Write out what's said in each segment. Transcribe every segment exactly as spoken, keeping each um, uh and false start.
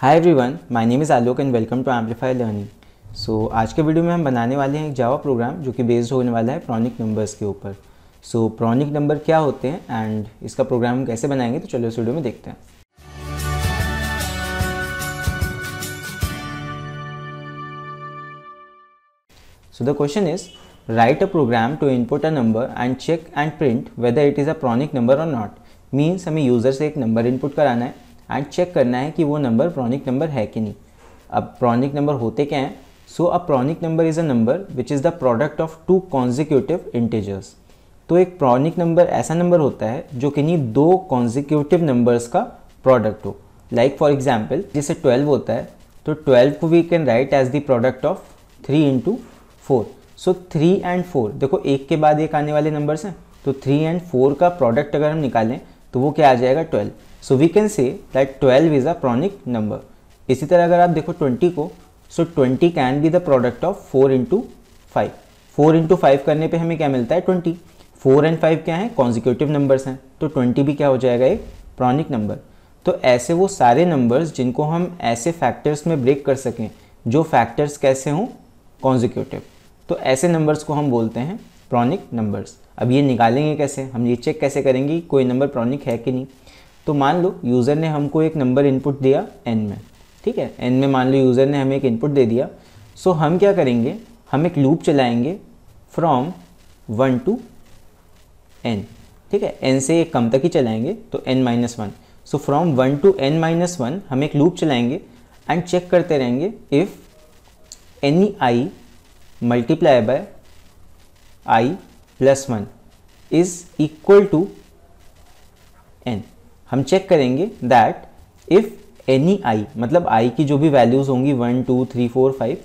Hi everyone, my name is Alok and welcome to amplify learning. So आज के video में हम बनाने वाले हैं एक जावा प्रोग्राम जो कि बेस्ड होने वाला है प्रॉनिक नंबर्स के ऊपर। सो प्रॉनिक नंबर क्या होते हैं एंड इसका प्रोग्राम हम कैसे बनाएंगे, तो चलो इस वीडियो में देखते हैं। So the question is write a program to input a number and check and print whether it is a pronic number और नॉट। मीन्स हमें यूज़र से एक नंबर इनपुट कराना है एंड चेक करना है कि वो नंबर प्रॉनिक नंबर है कि नहीं। अब प्रॉनिक नंबर होते क्या हैं? So a pronic number is a number which is the product of two consecutive integers. तो एक प्रॉनिक नंबर ऐसा नंबर होता है जो कि नहीं दो कॉन्जिक्यूटिव नंबर्स का प्रोडक्ट हो। लाइक फॉर एग्जाम्पल जैसे ट्वेल्व होता है, तो ट्वेल्व को we can write as the product of three into four. So three and four देखो एक के बाद एक आने वाले नंबर्स हैं, तो थ्री एंड फोर का प्रोडक्ट अगर हम निकालें तो वो क्या आ जाएगा twelve. So we can say that twelve is a pronic number. इसी तरह अगर आप देखो ट्वेंटी को, so twenty can be the product of four into five. Four into five करने पे हमें क्या मिलता है ट्वेंटी। फोर एंड फाइव क्या है कॉन्जिक्यूटिव नंबर्स हैं, तो ट्वेंटी भी क्या हो जाएगा एक प्रॉनिक नंबर। तो ऐसे वो सारे नंबर्स जिनको हम ऐसे फैक्टर्स में ब्रेक कर सकें जो फैक्टर्स कैसे हों कॉन्जिक्यूटिव, तो ऐसे नंबर्स को हम बोलते हैं प्रॉनिक नंबर्स। अब ये निकालेंगे कैसे, हम ये चेक कैसे करेंगे कोई नंबर प्रॉनिक है कि नहीं। तो मान लो यूज़र ने हमको एक नंबर इनपुट दिया एन में, ठीक है, एन में मान लो यूज़र ने हमें एक इनपुट दे दिया। सो so, हम क्या करेंगे, हम एक लूप चलाएंगे फ्रॉम वन टू एन, ठीक है, एन से एक कम तक ही चलाएंगे तो n minus one. So from one to n minus one हम एक लूप चलाएंगे एंड चेक करते रहेंगे if any i multiply by i plus one is equal to n. हम चेक करेंगे दैट इफ एनी आई मतलब आई की जो भी वैल्यूज़ होंगी one two three four five,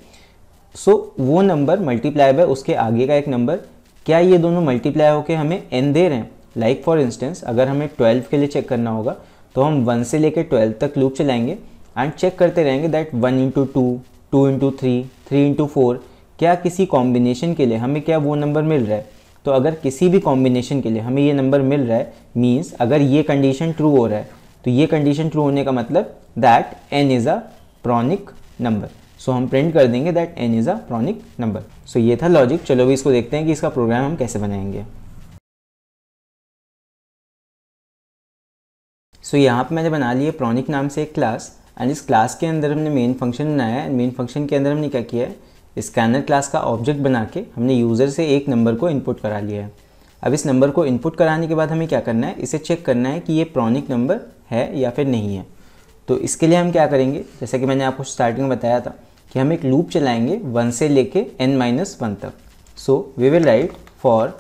so वो नंबर मल्टीप्लाई बाय उसके आगे का एक नंबर, क्या ये दोनों मल्टीप्लाई होकर हमें एन दे रहे हैं। लाइक फॉर इंस्टेंस अगर हमें ट्वेल्व के लिए चेक करना होगा तो हम वन से लेकर ट्वेल्व तक लूप चलाएंगे एंड चेक करते रहेंगे that one into two two into three three into four, क्या किसी कॉम्बिनेशन के लिए हमें क्या वो नंबर मिल रहा है। तो अगर किसी भी कॉम्बिनेशन के लिए हमें ये नंबर मिल रहा है मीन्स अगर ये कंडीशन ट्रू हो रहा है, तो ये कंडीशन ट्रू होने का मतलब that n is a pronic number. So हम प्रिंट कर देंगे that n is a pronic number. So ये था लॉजिक। चलो भी इसको देखते हैं कि इसका प्रोग्राम हम कैसे बनाएंगे। सो so, यहाँ पर मैंने बना ली है प्रॉनिक नाम से एक क्लास एंड इस क्लास के अंदर हमने मेन फंक्शन बनाया है। मेन फंक्शन के अंदर हमने क्या किया है, स्कैनर क्लास का ऑब्जेक्ट बना के हमने यूज़र से एक नंबर को इनपुट करा लिया है। अब इस नंबर को इनपुट कराने के बाद हमें क्या करना है, इसे चेक करना है कि ये प्रॉनिक नंबर है या फिर नहीं है। तो इसके लिए हम क्या करेंगे, जैसा कि मैंने आपको स्टार्टिंग में बताया था कि हम एक लूप चलाएंगे वन से लेके एन माइनस वन तक। So we will write for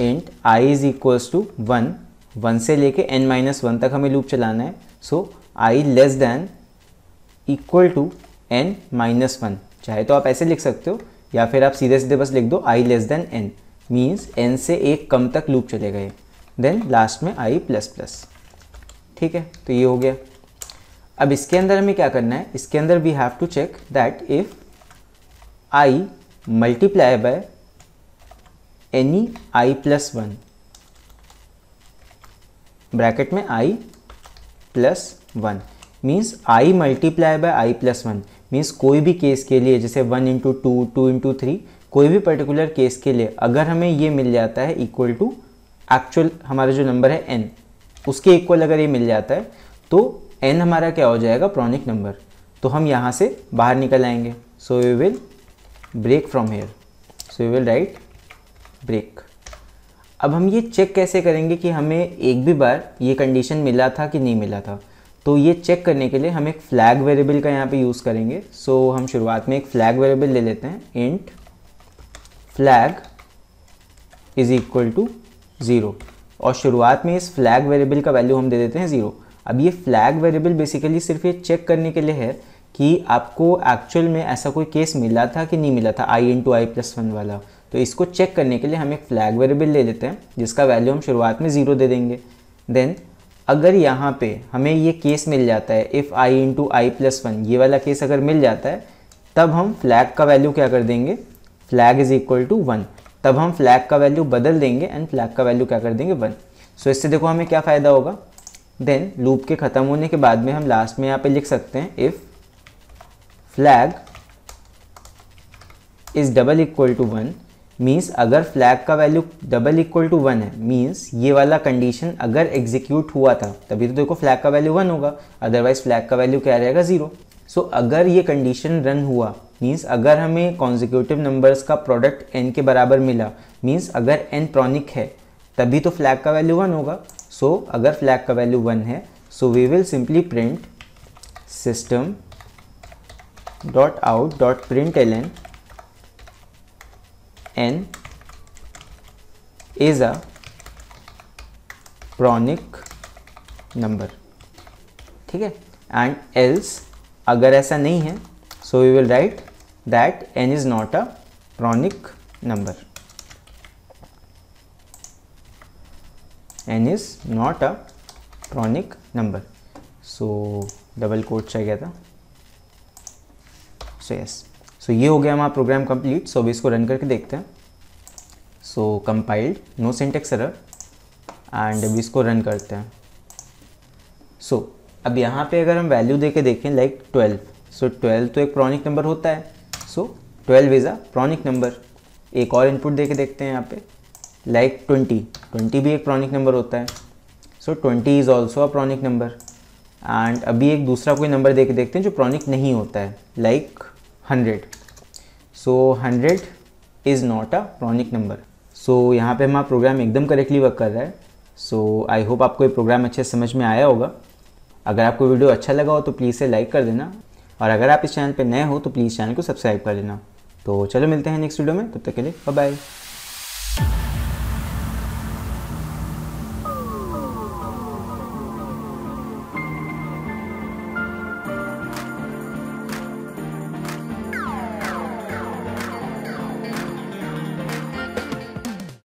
int i is equals to one, one से लेके एन माइनस वन तक हमें लूप चलाना है। So i less than equal to n minus one, चाहे तो आप ऐसे लिख सकते हो या फिर आप सीधे सीधे बस लिख दो i less than n, means n से एक कम तक लूप चले गए, देन लास्ट में आई प्लस प्लस, ठीक है। तो ये हो गया। अब इसके अंदर हमें क्या करना है, इसके अंदर we have to check that if i multiply by any i plus one bracket में i plus one, means i multiply by i plus one means कोई भी केस के लिए जैसे one into two two into three, कोई भी particular case के लिए अगर हमें ये मिल जाता है इक्वल टू एक्चुअल हमारा जो नंबर है एन, उसके इक्वल अगर ये मिल जाता है तो एन हमारा क्या हो जाएगा प्रॉनिक नंबर। तो हम यहाँ से बाहर निकल आएंगे। So we will break from here, so we will write break. अब हम ये चेक कैसे करेंगे कि हमें एक भी बार ये कंडीशन मिला था कि नहीं मिला था, तो ये चेक करने के लिए हम एक फ्लैग वेरिएबल का यहाँ पे यूज़ करेंगे। सो so, हम शुरुआत में एक फ्लैग वेरिएबल ले लेते हैं, int flag is equal to zero, और शुरुआत में इस फ्लैग वेरिएबल का वैल्यू हम दे देते हैं ज़ीरो। अब ये फ्लैग वेरिएबल बेसिकली सिर्फ ये चेक करने के लिए है कि आपको एक्चुअल में ऐसा कोई केस मिला था कि नहीं मिला था i into i plus one वाला। तो इसको चेक करने के लिए हम एक फ्लैग वेरिएबल ले लेते हैं जिसका वैल्यू हम शुरुआत में ज़ीरो दे देंगे। देन अगर यहाँ पे हमें ये केस मिल जाता है if i into i plus one, ये वाला केस अगर मिल जाता है तब हम फ्लैग का वैल्यू क्या कर देंगे, flag is equal to one, तब हम फ्लैग का वैल्यू बदल देंगे एंड फ्लैग का वैल्यू क्या कर देंगे वन। सो so, इससे देखो हमें क्या फ़ायदा होगा, देन लूप के ख़त्म होने के बाद में हम लास्ट में यहाँ पे लिख सकते हैं if flag is double equal to one, means अगर फ्लैग का value double equal to one है, मीन्स ये वाला कंडीशन अगर एग्जीक्यूट हुआ था तभी तो देखो फ्लैग का वैल्यू वन होगा, अदरवाइज फ्लैग का वैल्यू क्या रहेगा ज़ीरो. सो so, अगर ये कंडीशन रन हुआ मीन्स अगर हमें कॉन्जिक्यूटिव नंबर्स का प्रोडक्ट एन के बराबर मिला, मीन्स अगर एन प्रॉनिक है तभी तो फ्लैग का वैल्यू वन होगा. सो so, अगर फ्लैग का वैल्यू वन है so we will simply print system dot out dot print l n n is a pronic number, ठीक है. एंड एल्स अगर ऐसा नहीं है so we will write that n is not a pronic number, n is not a pronic number. So double quote चाहिए गया था. So yes so ये हो गया हमारा प्रोग्राम कंप्लीट. सो अभी इसको रन करके देखते हैं. So compiled, no syntax error, and अभी इसको रन करते हैं. सो so, अब यहाँ पे अगर हम वैल्यू देके देखें लाइक ट्वेल्व, सो ट्वेल्व तो एक प्रॉनिक नंबर होता है. So so, twelve is a pronic number. एक और इनपुट देके देखते हैं यहाँ पे लाइक ट्वेंटी, ट्वेंटी भी एक प्रॉनिक नंबर होता है. So so, twenty is also a pronic number. And अभी एक दूसरा कोई नंबर देके देखते हैं जो प्रॉनिक नहीं होता है like hundred. So hundred is not a pronic number. So यहाँ पे हमारा प्रोग्राम एकदम करेक्टली वर्क कर रहा है. सो आई होप आपको ये प्रोग्राम अच्छे समझ में आया होगा. अगर आपको वीडियो अच्छा लगा हो तो प्लीज़ से लाइक कर देना, और अगर आप इस चैनल पे नए हो तो प्लीज़ चैनल को सब्सक्राइब कर लेना. तो चलो मिलते हैं नेक्स्ट वीडियो में, तब तक के लिए बाय बाय.